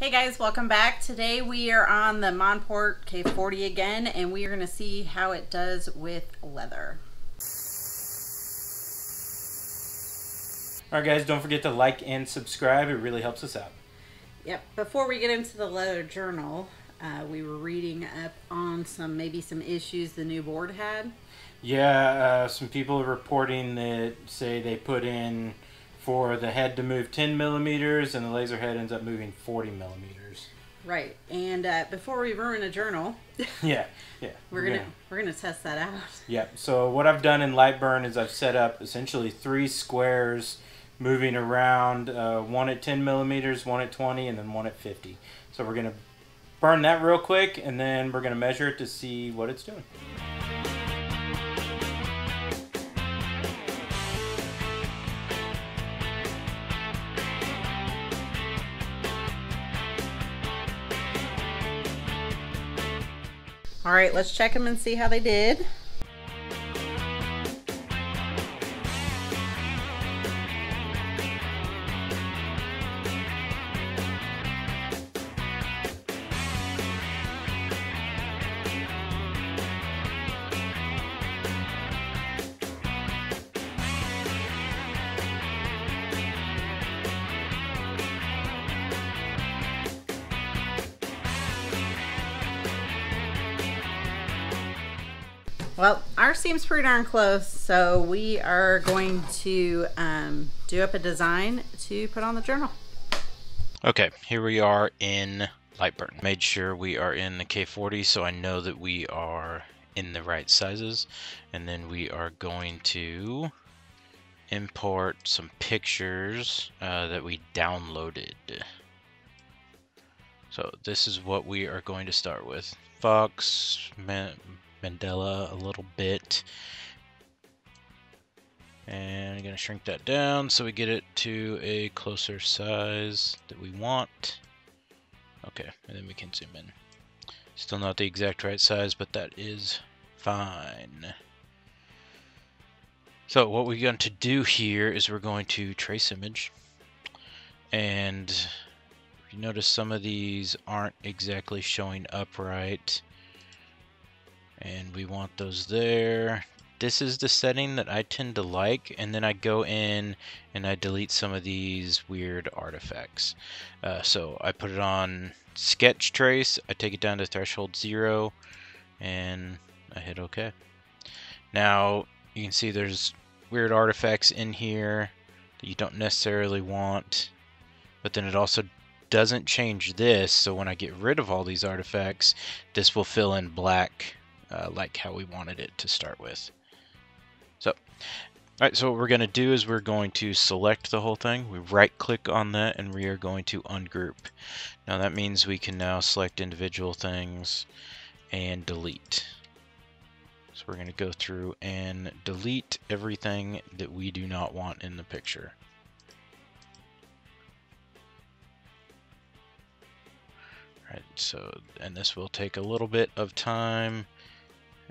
Hey guys, welcome back. Today we are on the Monport K40 again, and we are going to see how it does with leather. Alright guys, don't forget to like and subscribe. It really helps us out. Yep, before we get into the leather journal, we were reading up on maybe some issues the new board had. Yeah, some people are reporting that say they put in for the head to move 10 millimeters and the laser head ends up moving 40 millimeters. Right, and before we ruin a journal, yeah, we're gonna test that out. Yeah, so what I've done in Lightburn is I've set up essentially three squares moving around, one at 10 millimeters, one at 20, and then one at 50. So we're gonna burn that real quick, and then we're gonna measure it to see what it's doing. All right, let's check them and see how they did. Well, ours seems pretty darn close, so we are going to do up a design to put on the journal. Okay, here we are in Lightburn. Made sure we are in the K40, so I know that we are in the right sizes. And then we are going to import some pictures that we downloaded. So this is what we are going to start with. Fox, Mandela a little bit, and I'm going to shrink that down so we get it to a closer size that we want. Okay, and then we can zoom in. Still not the exact right size, but that is fine. So what we're going to do here is we're going to trace image, and you notice some of these aren't exactly showing up right. And we want those there. This is the setting that I tend to like, and then I go in and I delete some of these weird artifacts. So I put it on sketch trace, I take it down to threshold 0, and I hit OK. Now you can see there's weird artifacts in here that you don't necessarily want, but then it also doesn't change this, so when I get rid of all these artifacts, this will fill in black. Like how we wanted it to start with. So, all right, so what we're going to do is we're going to select the whole thing. We right click on that and we are going to ungroup. Now that means we can now select individual things and delete. So we're going to go through and delete everything that we do not want in the picture. All right, so, and this will take a little bit of time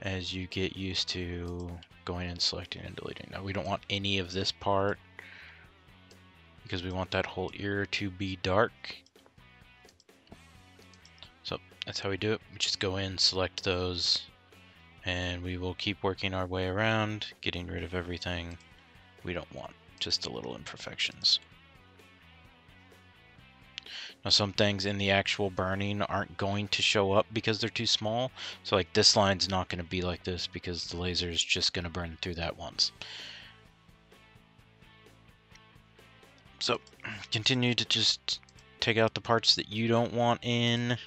as you get used to going and selecting and deleting. Now we don't want any of this part because we want that whole ear to be dark. So that's how we do it. We just go in, select those, and we will keep working our way around, getting rid of everything we don't want, just the little imperfections. Now some things in the actual burning aren't going to show up because they're too small. So like this line's not going to be like this because the laser is just going to burn through that once. So continue to just take out the parts that you don't want in.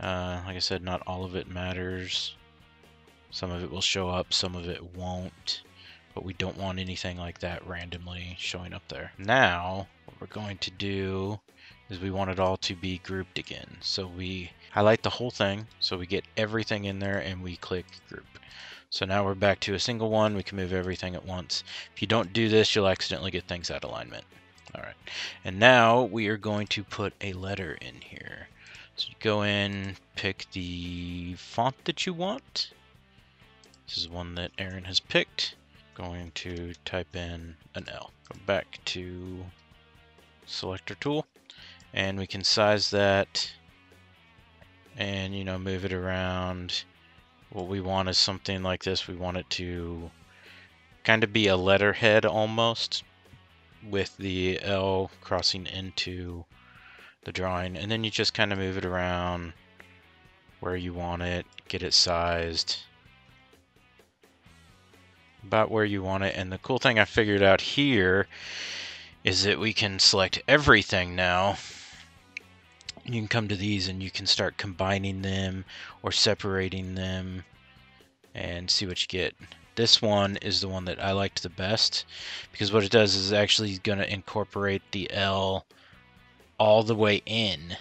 Like I said, not all of it matters. Some of it will show up, some of it won't. But we don't want anything like that randomly showing up there. Now what we're going to do is we want it all to be grouped again. So we highlight the whole thing so we get everything in there and we click group. So now we're back to a single one. We can move everything at once. If you don't do this, you'll accidentally get things out of alignment. All right. And now we are going to put a letter in here. So you go in, pick the font that you want. This is one that Aaron has picked. Going to type in an L. Go back to selector tool and we can size that and, you know, move it around. What we want is something like this. We want it to kind of be a letterhead almost, with the L crossing into the drawing, and then you just kind of move it around where you want it, get it sized about where you want it. And the cool thing I figured out here is that we can select everything now. You can come to these and you can start combining them or separating them and see what you get. This one is the one that I liked the best, because what it does is actually going to incorporate the L all the way in,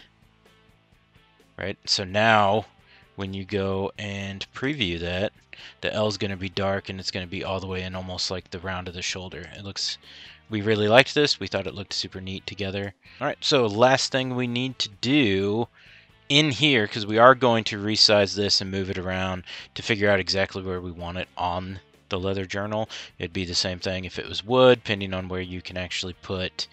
right? So now when you go and preview that, the L is going to be dark and it's going to be all the way in, almost like the round of the shoulder. It looks, we really liked this. We thought it looked super neat together. All right, so last thing we need to do in here, because we are going to resize this and move it around to figure out exactly where we want it on the leather journal. It'd be the same thing if it was wood, depending on where you can actually put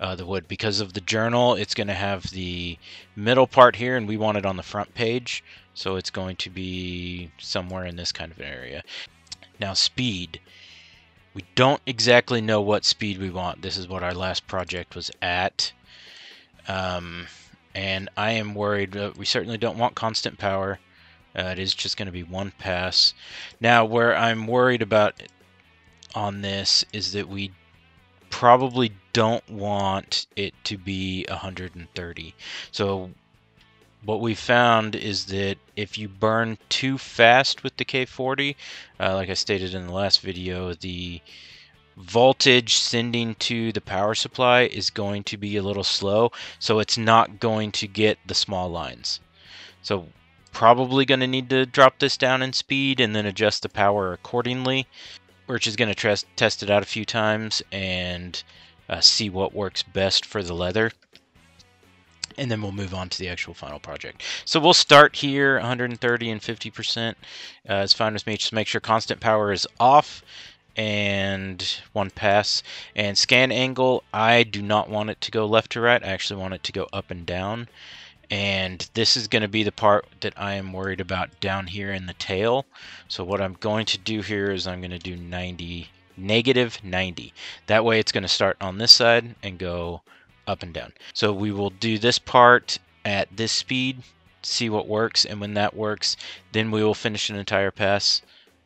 the wood. Because of the journal, it's going to have the middle part here, and we want it on the front page, so it's going to be somewhere in this kind of area. Now, speed. We don't exactly know what speed we want. This is what our last project was at. And I am worried that we certainly don't want constant power. It is just going to be one pass. Now, where I'm worried about on this is that we probably don't want it to be 130. So what we found is that if you burn too fast with the K40, like I stated in the last video, the voltage sending to the power supply is going to be a little slow, so it's not going to get the small lines. So probably going to need to drop this down in speed and then adjust the power accordingly. We're just going to test it out a few times and see what works best for the leather, and then we'll move on to the actual final project. So we'll start here, 130 and 50%. It's fine with me. Just make sure constant power is off and one pass. And scan angle, I do not want it to go left to right. I actually want it to go up and down. And this is going to be the part that I am worried about down here in the tail. So what I'm going to do here is I'm going to do 90, negative 90. That way it's going to start on this side and go up and down. So we will do this part at this speed, see what works, and when that works, then we will finish an entire pass.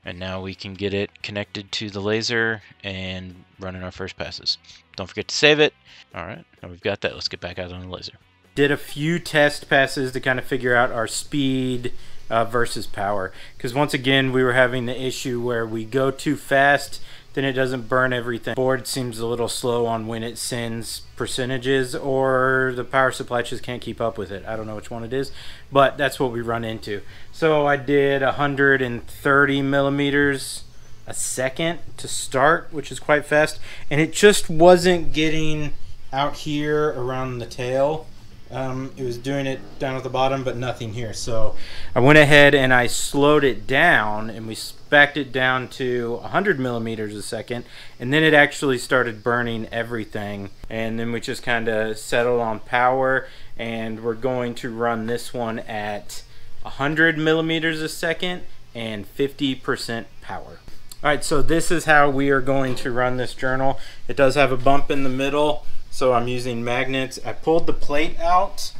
And now we can get it connected to the laser and running our first passes. Don't forget to save it. All right, now we've got that. Let's get back out on the laser. Did a few test passes to kind of figure out our speed versus power. Because once again, we were having the issue where we go too fast, then it doesn't burn everything. The board seems a little slow on when it sends percentages, or the power supply just can't keep up with it. I don't know which one it is, but that's what we run into. So I did 130 millimeters a second to start, which is quite fast, and it just wasn't getting out here around the tail. It was doing it down at the bottom, but nothing here. So I went ahead and I slowed it down, and we backed it down to 100 millimeters a second, and then it actually started burning everything. And then we just kind of settled on power, and we're going to run this one at 100 millimeters a second and 50% power. All right, so this is how we are going to run this journal. It does have a bump in the middle, so I'm using magnets. I pulled the plate out.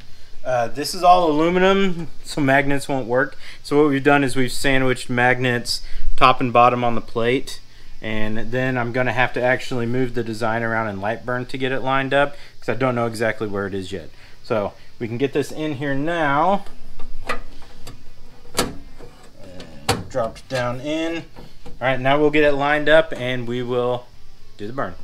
This is all aluminum, so magnets won't work. So what we've done is we've sandwiched magnets top and bottom on the plate. And then I'm gonna have to actually move the design around in Lightburn to get it lined up, because I don't know exactly where it is yet. So we can get this in here now. Dropped down in. All right, now we'll get it lined up and we will do the burn.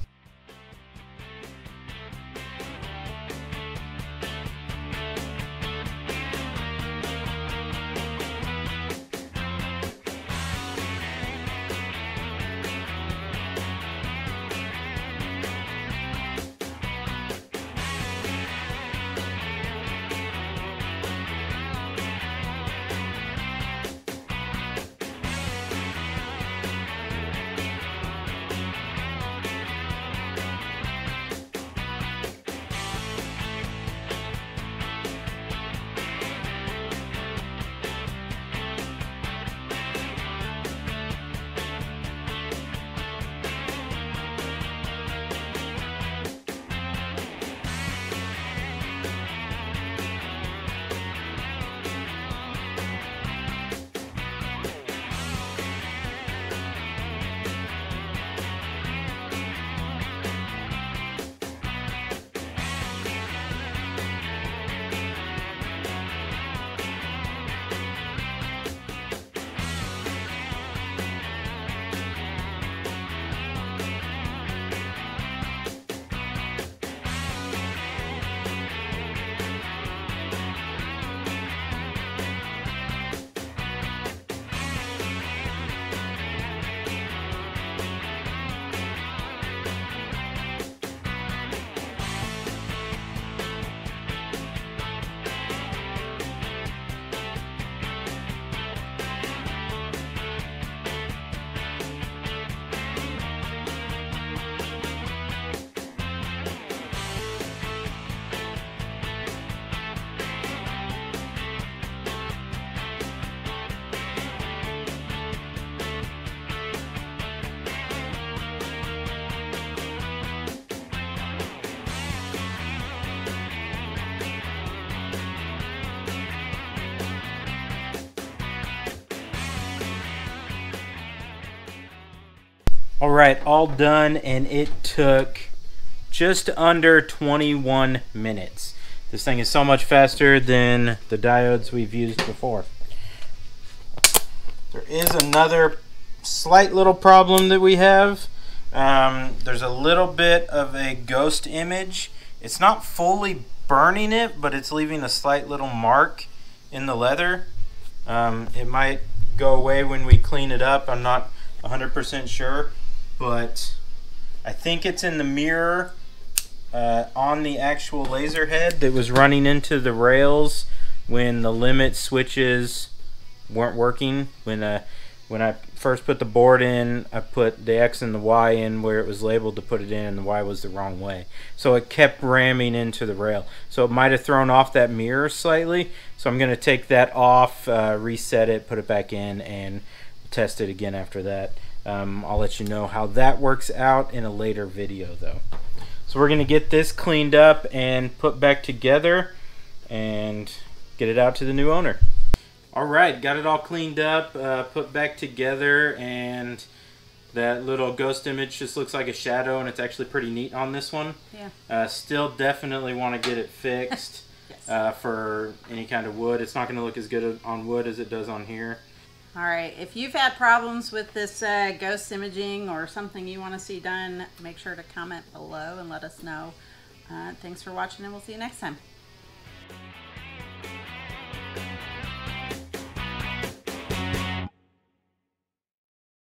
All right, all done, and it took just under 21 minutes. This thing is so much faster than the diodes we've used before. There is another slight little problem that we have. There's a little bit of a ghost image. It's not fully burning it, but it's leaving a slight little mark in the leather. It might go away when we clean it up. I'm not 100% sure, but I think it's in the mirror on the actual laser head that was running into the rails when the limit switches weren't working. When I first put the board in, I put the X and the Y in where it was labeled to put it in, and the Y was the wrong way. So it kept ramming into the rail. So it might have thrown off that mirror slightly. So I'm going to take that off, reset it, put it back in, and test it again after that. I'll let you know how that works out in a later video though. So we're going to get this cleaned up and put back together and get it out to the new owner. All right, got it all cleaned up, put back together, and that little ghost image just looks like a shadow, and it's actually pretty neat on this one. Yeah. Still definitely want to get it fixed. Yes. For any kind of wood. It's not going to look as good on wood as it does on here. All right, if you've had problems with this ghost imaging or something you want to see done, make sure to comment below and let us know. Thanks for watching, and we'll see you next time.